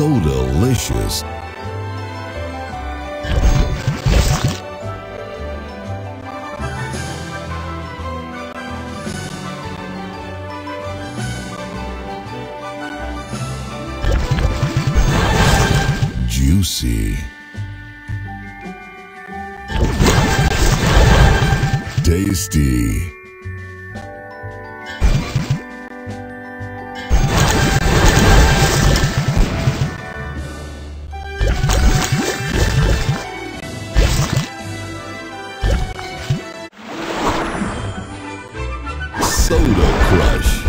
so delicious. Juicy. Tasty. Soda Crush.